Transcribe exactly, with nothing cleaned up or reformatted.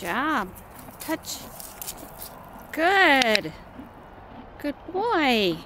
job. Touch. Good. Good boy.